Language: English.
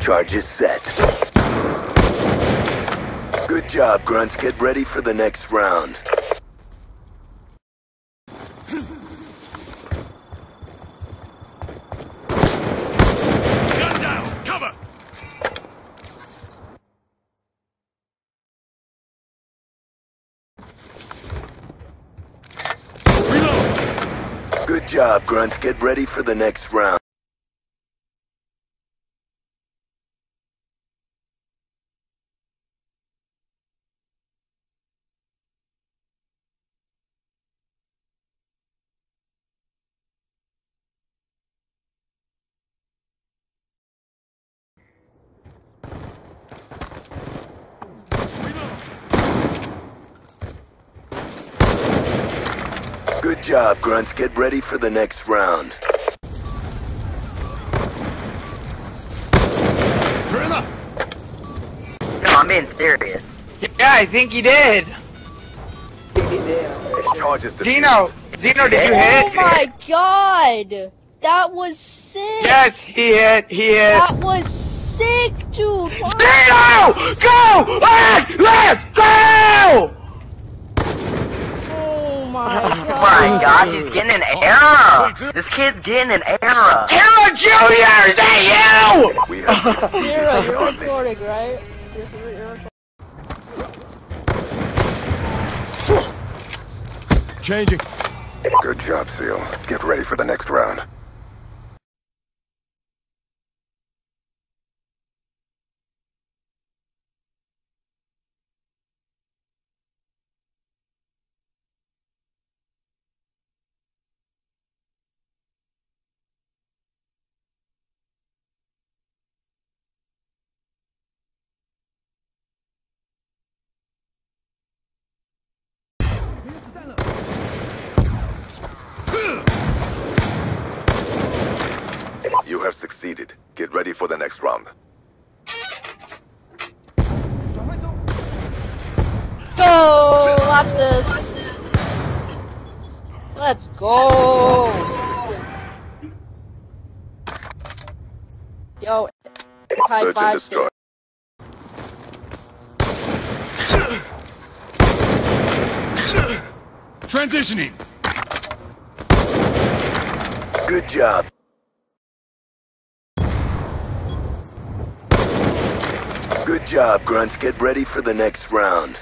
Charge is set. Good job, Grunts. Get ready for the next round. Good job, Grunts. Get ready for the next round. Good job, Grunts. Get ready for the next round. No, I'm being serious. Yeah, I think he did. Dino, did you hit? Oh my god! That was sick! Yes, he hit, That was sick, dude! Dino! Go! Let's go! Oh my gosh, he's getting an error! This kid's getting an error! Tara Junior, is that you?! We have succeeded. Sierra, you're recording, right? Changing. Good job, Seals. Get ready for the next round. You have succeeded. Get ready for the next round. Go! Lobsters! Let's go! Yo, search and destroy. Transitioning! Good job. Good job, Grunts. Get ready for the next round.